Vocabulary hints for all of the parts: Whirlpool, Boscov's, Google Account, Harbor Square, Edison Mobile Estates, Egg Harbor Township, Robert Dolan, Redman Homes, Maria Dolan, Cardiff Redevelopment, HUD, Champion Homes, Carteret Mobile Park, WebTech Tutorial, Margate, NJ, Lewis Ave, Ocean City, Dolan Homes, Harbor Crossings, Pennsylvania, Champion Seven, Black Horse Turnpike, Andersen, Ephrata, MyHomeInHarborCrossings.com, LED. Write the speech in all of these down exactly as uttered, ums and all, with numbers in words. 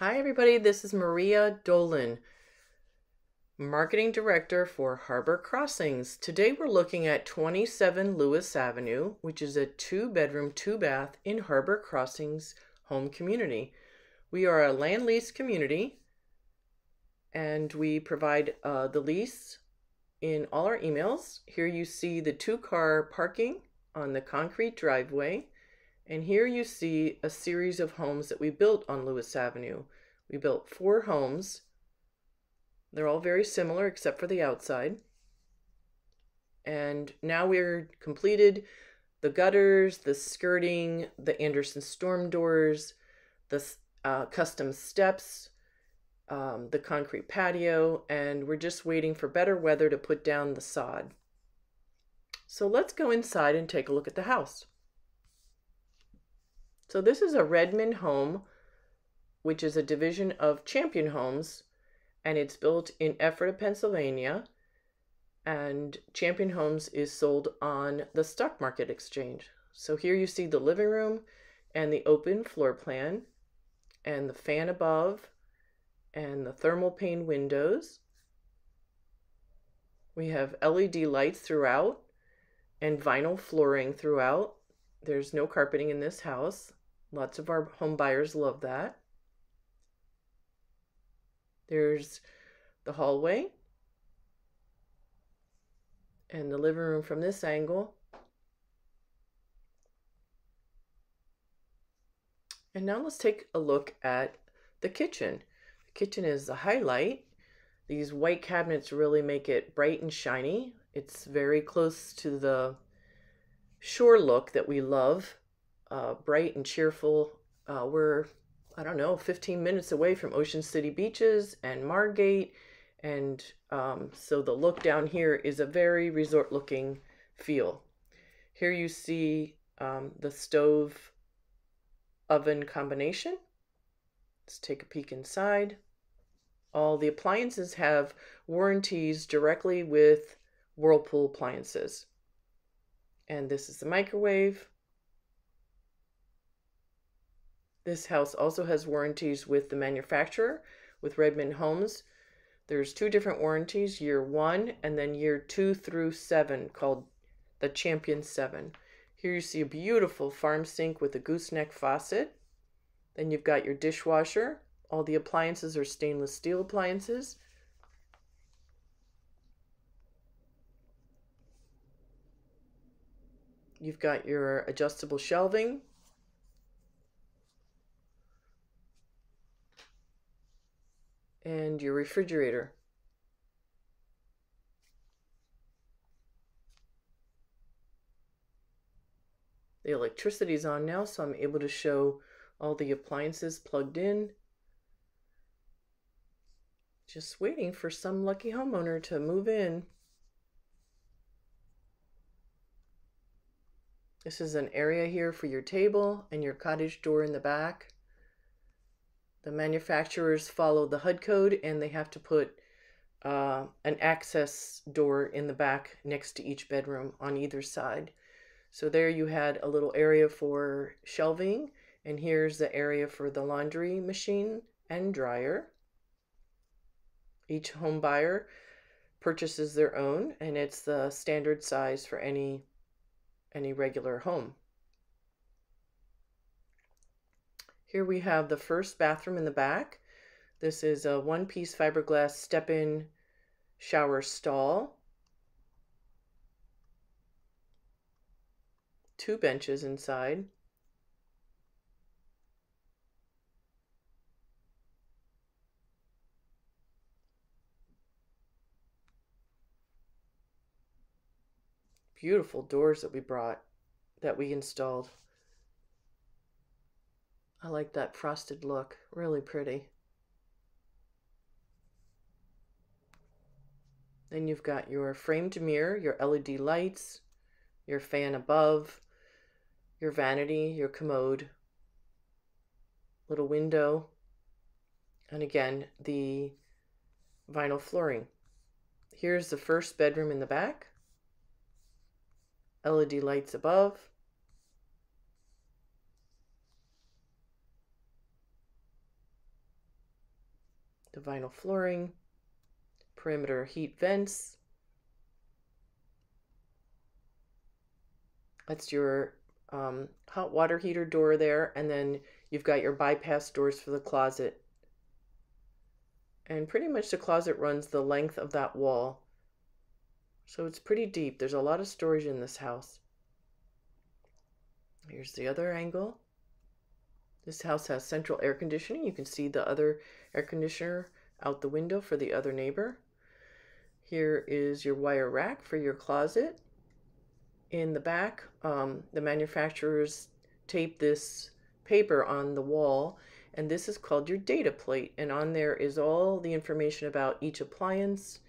Hi everybody, this is Maria Dolan, Marketing Director for Harbor Crossings. Today we're looking at twenty-seven Lewis Avenue, which is a two-bedroom, two-bath in Harbor Crossings home community. We are a land lease community and we provide uh, the lease in all our emails. Here you see the two-car parking on the concrete driveway. And here you see a series of homes that we built on Lewis Avenue. We built four homes. They're all very similar except for the outside. And now we're completed the gutters, the skirting, the Andersen storm doors, the uh, custom steps, um, the concrete patio, and we're just waiting for better weather to put down the sod. So let's go inside and take a look at the house. So this is a Redman home, which is a division of Champion Homes, and it's built in Ephrata, Pennsylvania, and Champion Homes is sold on the stock market exchange. So here you see the living room and the open floor plan and the fan above and the thermal pane windows. We have L E D lights throughout and vinyl flooring throughout. There's no carpeting in this house. Lots of our home buyers love that. There's the hallway and the living room from this angle. And now let's take a look at the kitchen. The kitchen is the highlight. These white cabinets really make it bright and shiny. It's very close to the shore look that we love, uh, bright and cheerful. Uh, we're, I don't know, fifteen minutes away from Ocean City beaches and Margate. And um, so the look down here is a very resort looking feel. Here you see um, the stove oven combination. Let's take a peek inside. All the appliances have warranties directly with Whirlpool appliances. And this is the microwave. This house also has warranties with the manufacturer, with Redman Homes. There's two different warranties, year one and then year two through seven, called the Champion Seven. Here you see a beautiful farm sink with a gooseneck faucet. Then you've got your dishwasher. All the appliances are stainless steel appliances. You've got your adjustable shelving. And your refrigerator. The electricity's on now, so I'm able to show all the appliances plugged in. Just waiting for some lucky homeowner to move in. This is an area here for your table and your cottage door in the back. The manufacturers follow the H U D code and they have to put uh, an access door in the back next to each bedroom on either side. So there you had a little area for shelving, and here's the area for the laundry machine and dryer. Each home buyer purchases their own, and it's the standard size for any any regular home. Here we have the first bathroom in the back. This is a one-piece fiberglass step-in shower stall. Two benches inside. Beautiful doors that we brought, that we installed. I like that frosted look, really pretty. Then you've got your framed mirror, your L E D lights, your fan above, your vanity, your commode, little window, and again, the vinyl flooring. Here's the first bedroom in the back. L E D lights above. the vinyl flooring, perimeter heat vents. That's your um, hot water heater door there, and then you've got your bypass doors for the closet. And pretty much the closet runs the length of that wall. So it's pretty deep. There's a lot of storage in this house. Here's the other angle. This house has central air conditioning. You can see the other air conditioner out the window for the other neighbor. Here is your wire rack for your closet. In the back, um, the manufacturers tape this paper on the wall, and this is called your data plate. And on there is all the information about each appliance,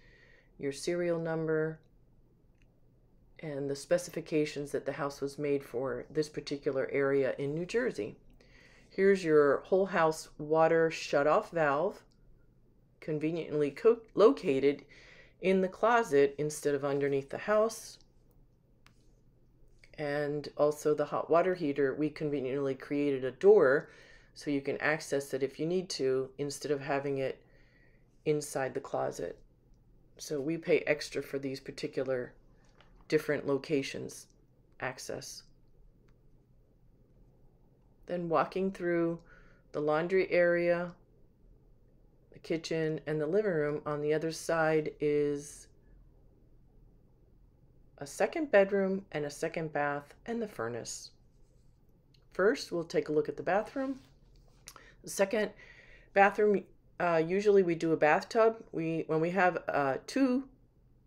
your serial number, and the specifications that the house was made for this particular area in New Jersey. Here's your whole house water shutoff valve, conveniently co located in the closet instead of underneath the house. And also the hot water heater, we conveniently created a door so you can access it if you need to instead of having it inside the closet. So we pay extra for these particular different locations access. Then walking through the laundry area, the kitchen, and the living room, on the other side is a second bedroom and a second bath and the furnace. First, we'll take a look at the bathroom. The second bathroom, uh, usually we do a bathtub. We, when we have uh, two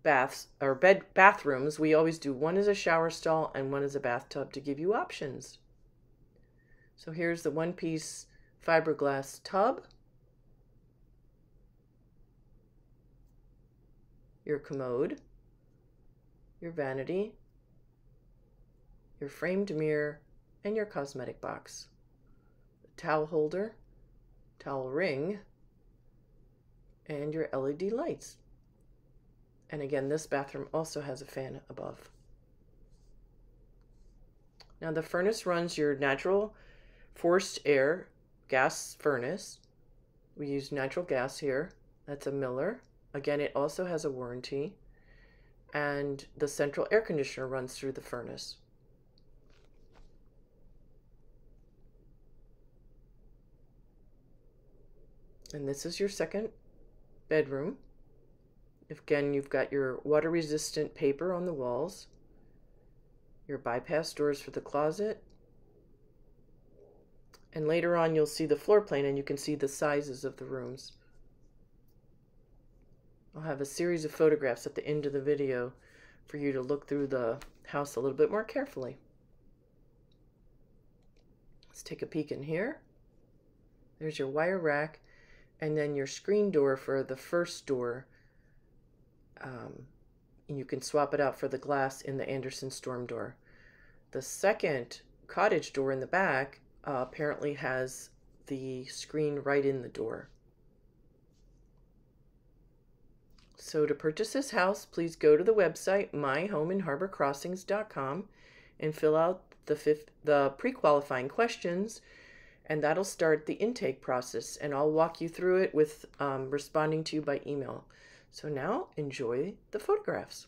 baths or bed bathrooms, we always do one as a shower stall and one as a bathtub to give you options. So here's the one-piece fiberglass tub, your commode, your vanity, your framed mirror, and your cosmetic box. The towel holder, towel ring, and your L E D lights. And again, this bathroom also has a fan above. Now the furnace runs your natural forced air gas furnace. We use natural gas here. That's a Miller. Again, it also has a warranty. And the central air conditioner runs through the furnace. And this is your second bedroom. Again, you've got your water resistant paper on the walls, your bypass doors for the closet. And later on, you'll see the floor plan and you can see the sizes of the rooms. I'll have a series of photographs at the end of the video for you to look through the house a little bit more carefully. Let's take a peek in here. There's your wire rack and then your screen door for the first door. Um, and you can swap it out for the glass in the Andersen storm door. The second cottage door in the back Uh, apparently has the screen right in the door. So to purchase this house, please go to the website my home in harbor crossings dot com and fill out the, fifth, the pre-qualifying questions, and that'll start the intake process, and I'll walk you through it with um, responding to you by email. So now enjoy the photographs.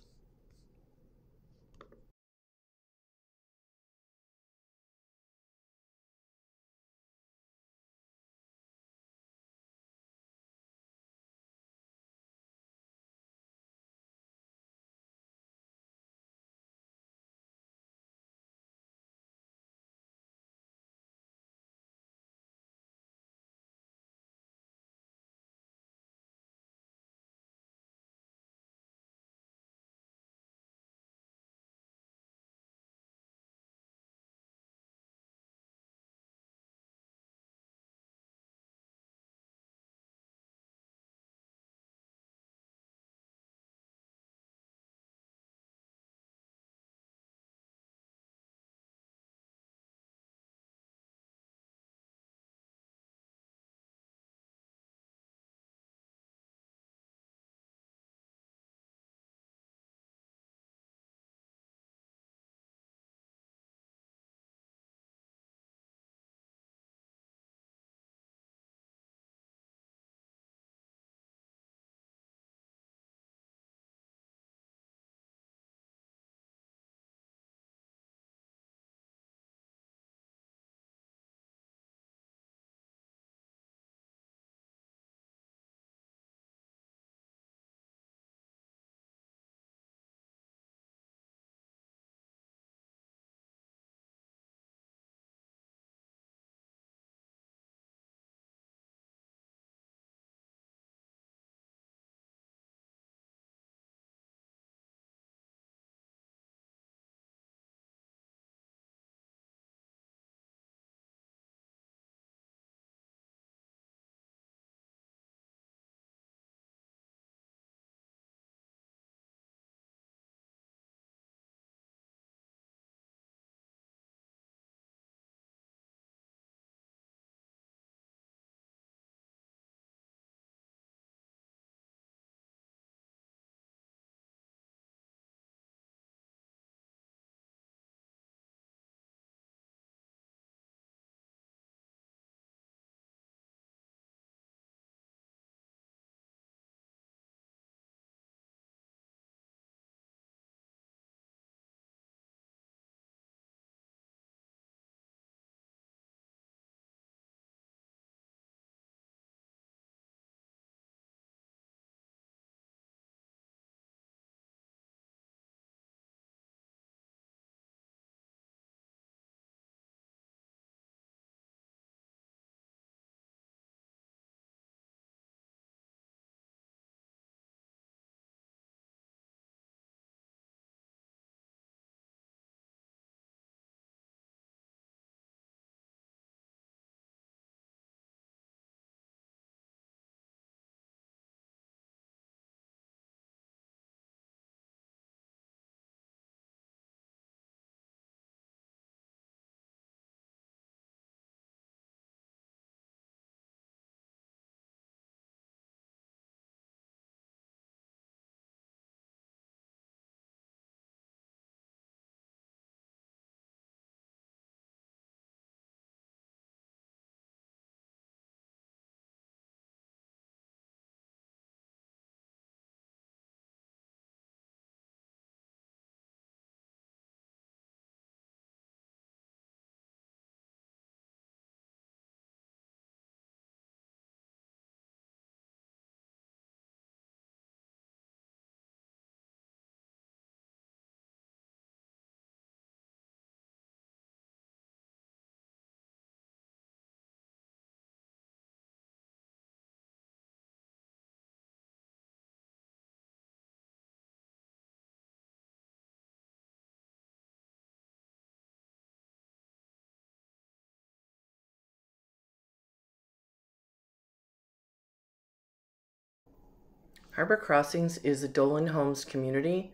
Harbor Crossings is a Dolan Homes community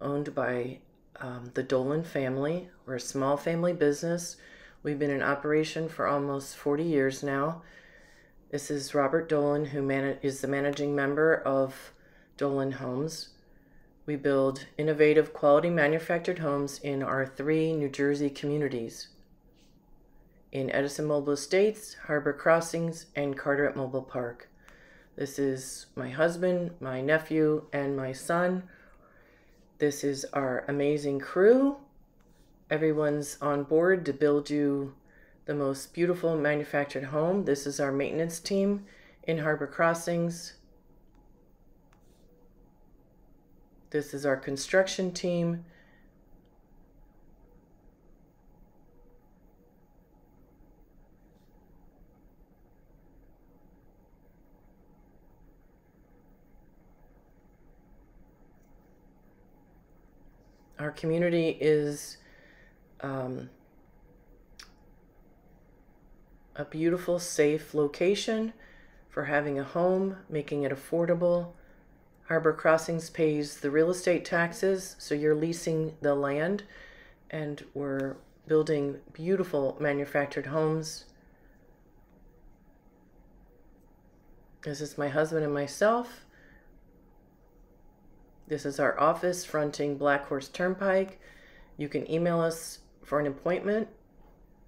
owned by um, the Dolan family. We're a small family business. We've been in operation for almost forty years now. This is Robert Dolan, who man is the managing member of Dolan Homes. We build innovative, quality manufactured homes in our three New Jersey communities, in Edison Mobile Estates, Harbor Crossings, and Carteret Mobile Park. This is my husband, my nephew, and my son. This is our amazing crew. Everyone's on board to build you the most beautiful manufactured home. This is our maintenance team in Harbor Crossings. This is our construction team. Our community is um, a beautiful, safe location for having a home, making it affordable. Harbor Crossings pays the real estate taxes, so you're leasing the land, and we're building beautiful manufactured homes. This is my husband and myself. This is our office fronting Black Horse Turnpike. You can email us for an appointment.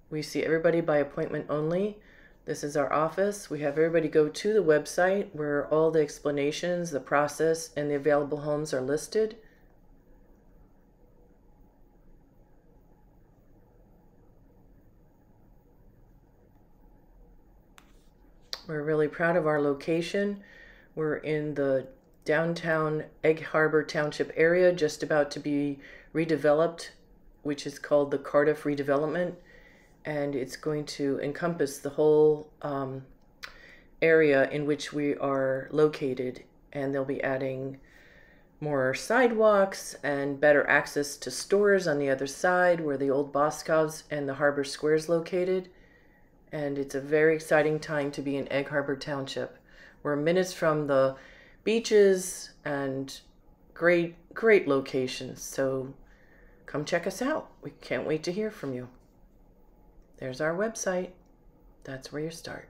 We see everybody by appointment only. This is our office. We have everybody go to the website where all the explanations, the process, and the available homes are listed. We're really proud of our location. We're in the downtown Egg Harbor Township area, just about to be redeveloped, which is called the Cardiff Redevelopment, and it's going to encompass the whole um, area in which we are located, and they'll be adding more sidewalks and better access to stores on the other side where the old Boscov's and the Harbor Square is located. And it's a very exciting time to be in Egg Harbor Township. We're minutes from the beaches and great, great locations. So come check us out. We can't wait to hear from you. There's our website. That's where you start.